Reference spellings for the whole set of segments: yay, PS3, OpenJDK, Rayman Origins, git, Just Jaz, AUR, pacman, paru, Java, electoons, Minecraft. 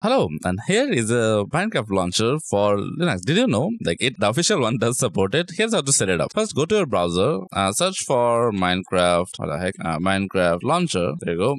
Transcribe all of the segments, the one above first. Hello, and here is a Minecraft launcher for Linux. Did you know, like, the official one does support it? Here's how to set it up. First, go to your browser, search for Minecraft. What the heck? Minecraft launcher. There you go.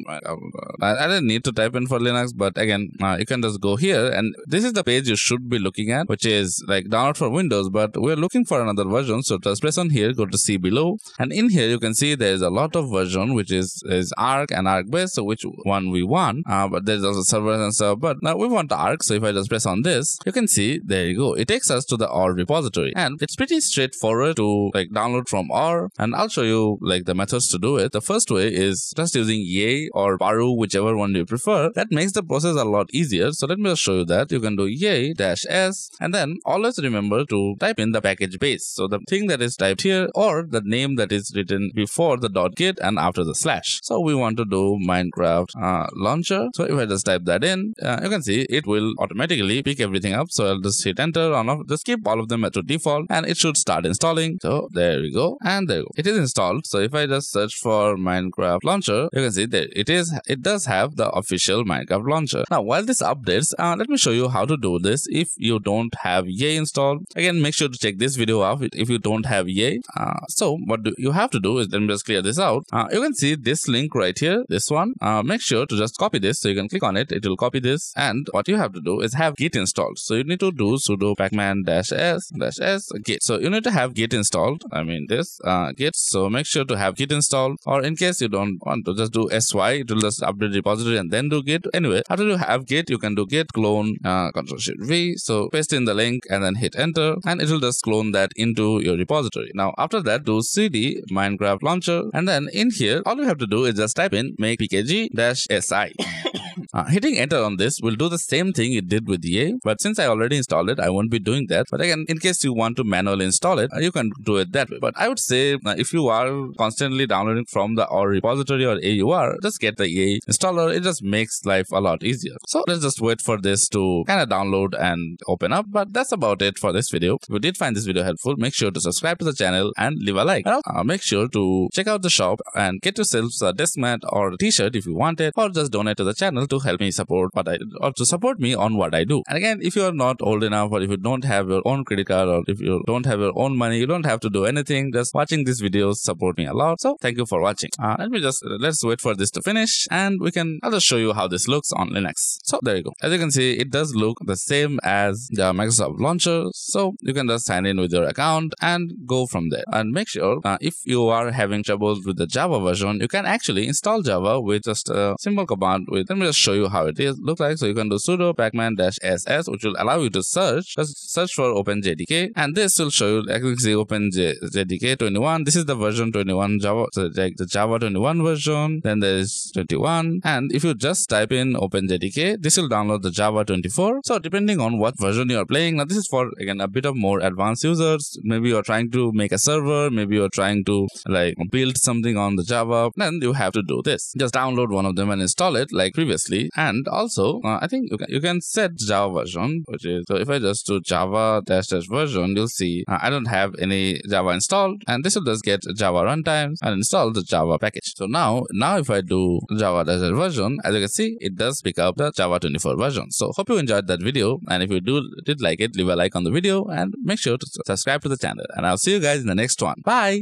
I didn't need to type in for Linux, but again, you can just go here, and this is the page you should be looking at, which is like download for Windows. But we're looking for another version, so just press on here, go to see below, and in here you can see there is a lot of version, which is Arc and Arc based. So which one we want? But there's also servers and stuff, but we want Arc, so if I just press on this, you can see, there you go, it takes us to the OR repository, and it's pretty straightforward to like download from OR, and I'll show you like the methods to do it. The first way is just using yay or paru, whichever one you prefer. That makes the process a lot easier, so let me just show you that. You can do yay-s, and then always remember to type in the package base, so the thing that is typed here, or the name that is written before the .git and after the /. So we want to do Minecraft launcher, so if I just type that in, you can see it will automatically pick everything up. So I'll just hit enter on off, just keep all of them to default, and it should start installing. So there we go, and there you go. It is installed. So if I just search for Minecraft launcher, you can see there it is. It does have the official Minecraft launcher. Now while this updates, let me show you how to do this if you don't have yay installed. Again, make sure to check this video out if you don't have yay. So what do you have to do is, let me just clear this out. You can see this link right here, this one. Make sure to just copy this, so you can click on it, it will copy this. And what you have to do is have git installed. So you need to do sudo pacman -s git. So you need to have git installed. I mean this git. So make sure to have git installed. Or in case you don't want to, just do sy. It will just update repository and then do git. Anyway, after you have git, you can do git clone Ctrl+Shift+V. So paste in the link and then hit enter, and it will just clone that into your repository. Now after that, do cd Minecraft launcher, and then in here all you have to do is just type in make pkg -si. Hitting enter on this will do the same thing it did with yay, but since I already installed it, I won't be doing that. But again, in case you want to manually install it, you can do it that way. But I would say if you are constantly downloading from the OR repository or AUR, just get the yay installer. It just makes life a lot easier. So let's just wait for this to kind of download and open up. But that's about it for this video. If you did find this video helpful, make sure to subscribe to the channel and leave a like. Make sure to check out the shop and get yourselves a desk mat or a t-shirt if you want it, or just donate to the channel to help me support what I do, or to support me on what I do. And again, if you are not old enough, or if you don't have your own credit card, or if you don't have your own money, you don't have to do anything. Just watching these videos support me a lot. So thank you for watching. Let's wait for this to finish, and I'll just show you how this looks on Linux. So there you go. As you can see, it does look the same as the Microsoft launcher. So you can just sign in with your account and go from there. And make sure if you are having troubles with the Java version, you can actually install Java with just a simple command. Let me just show you how it looks like. So you can do sudo pacman -ss, which will allow you to search. Just search for OpenJDK, and this will show you actually OpenJDK 21. This is the version 21 Java, so like the Java 21 version. Then there is 21, and if you just type in OpenJDK, this will download the Java 24. So depending on what version you are playing, now this is for again a bit of more advanced users. Maybe you are trying to make a server, maybe you are trying to like build something on the Java, then you have to do this. Just download one of them and install it like previously. And also I think you can set Java version, which is, so if I just do Java -- version, you'll see I don't have any Java installed, and this will just get Java runtimes and install the Java package. So now if I do Java -- version, as you can see, it does pick up the Java 24 version. So hope you enjoyed that video, and if you did like it, leave a like on the video and make sure to subscribe to the channel, and I'll see you guys in the next one. Bye.